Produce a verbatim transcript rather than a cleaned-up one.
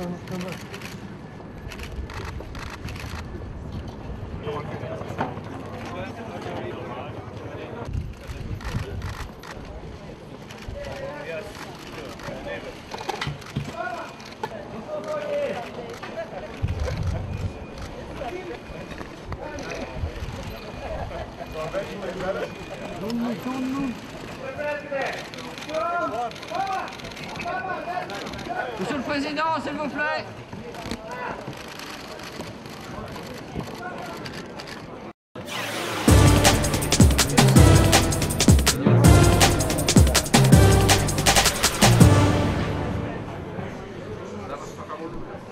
come, come up. Monsieur le Président, s'il vous plaît.